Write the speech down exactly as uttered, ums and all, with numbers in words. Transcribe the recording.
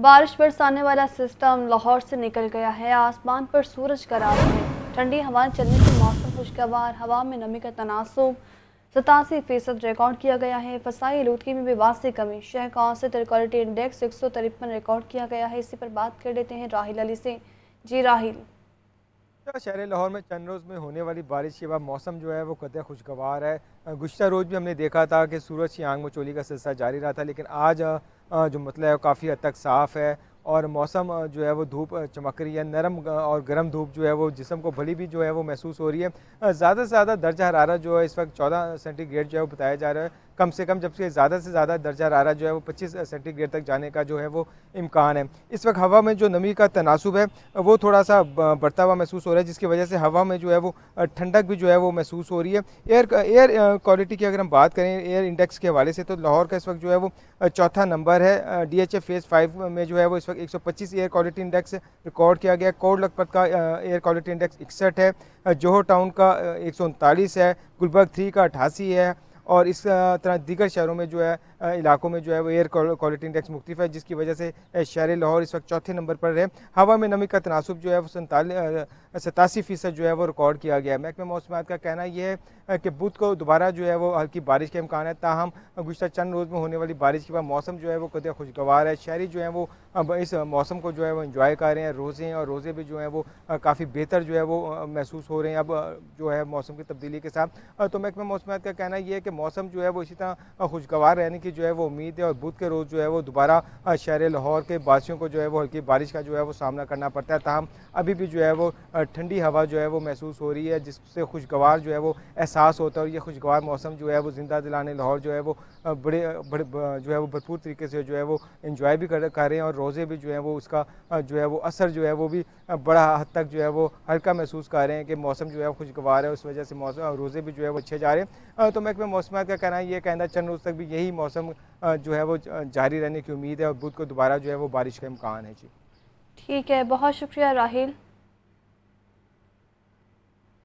बारिश बरसाने वाला सिस्टम लाहौर से निकल गया है। आसमान पर सूरज का राज है। ठंडी हवाएं चलने से मौसम खुशगवार। हवा में नमी का तनासुब सतासी फीसद रिकॉर्ड किया गया है। फसाई आलूदगी में बेबास से कमी। शहर का औसत एयर क्वालिटी इंडेक्स एक सौ तिरपन रिकॉर्ड किया गया है। इसी पर बात कर लेते हैं राहिल अली से। जी राहिल, शहर लाहौर में चंद रोज़ में होने वाली बारिश के बाद मौसम जो है वो कतई खुशगवार है। गुज़श्ता रोज़ भी हमने देखा था कि सूरज की आंख मचोली का सिलसिला जारी रहा था, लेकिन आज जो मतलब है काफ़ी हद तक साफ़ है और मौसम जो है वो धूप चमक रही है। नरम और गर्म धूप जो है वो जिस्म को भली भी जो है वो महसूस हो रही है। ज़्यादा से ज़्यादा दर्जा हरारत जो है इस वक्त चौदह सेंटीग्रेड जो है वो बताया जा रहा है कम से कम, जबकि ज़्यादा से ज़्यादा दर्जा हरारत जो है वो पच्चीस सेंटीग्रेड तक जाने का जो है वो इम्कान है। इस वक्त हवा में जो नमी का तनासुब है वो थोड़ा सा बढ़ता हुआ महसूस हो रहा है, जिसकी वजह से हवा में जो है वो ठंडक भी जो है वो महसूस हो रही है। एयर एयर क्वालिटी की अगर हम बात करें एयर इंडेक्स के हवाले से, तो लाहौर का इस वक्त जो है वो चौथा नंबर है। D H A phase five में जो है वो एक सौ पच्चीस एयर क्वालिटी इंडेक्स रिकॉर्ड किया गया। कोट लखपत का एयर क्वालिटी इंडेक्स इकसठ है, जोहर टाउन का एक सौ उनतालीस है, गुलबर्ग थ्री का अठासी है और इस तरह दीगर शहरों में जो है इलाकों में जो है वो एयर क्वालिटी इंडेक्स मुख्तलिफ है, जिसकी वजह से शहर लाहौर इस वक्त चौथे नंबर पर है। हवा में नमी का तनासुब जो है वो सैंतालीस सतासी फीसद जो है वो रिकॉर्ड किया गया है। महकमा मौसमियात का कहना यह है कि बुध को दोबारा जो है वो हल्की बारिश के इम्कान है। ताहम गुज़श्ता चंद रोज़ में होने वाली बारिश के बाद मौसम जो है वो कतई खुशगवार है। शहरी जो है वो अब इस मौसम को जो है वो इंजॉय कर रहे हैं। रोज़े और रोज़े भी जो है वो काफ़ी बेहतर जो है वो महसूस हो रहे हैं अब जो है मौसम की तब्दीली के साथ। तो महकमा मौसमियात का कहना यह है कि मौसम जो है वो इसी तरह खुशगवार रहने की जो है वो उम्मीद है और बुध के रोज़ जो है वो दोबारा शहर लाहौर के बासियों को जो है वो हल्की बारिश का जो है वो सामना करना पड़ता है। ताहम अभी भी जो है वो ठंडी हवा जो है वो महसूस हो रही है, जिससे खुशगवार जो है वो एहसास होता है और ये खुशगवार मौसम जो है वो जिंदा दिलाने लाहौर जो है वो बड़े बड़े जो है वो भरपूर तरीके से जो है वो इंजॉय भी कर कर रहे हैं और रोज़े भी जो है वो उसका जो है वो असर जो है वो भी बड़ा हद तक जो है वो हल्का महसूस कर रहे हैं कि मौसम जो है खुशगवार है। उस वजह से मौसम रोज़े भी जो है वो अच्छे जा रहे हैं। तो महकमा मौसमियात का कहना ये कहना चंद रोज़ तक भी यही मौसम जो है वो जारी रहने की उम्मीद है और बुध को दोबारा जो है वो बारिश का इम्कान है। जी ठीक है, बहुत शुक्रिया राहिल।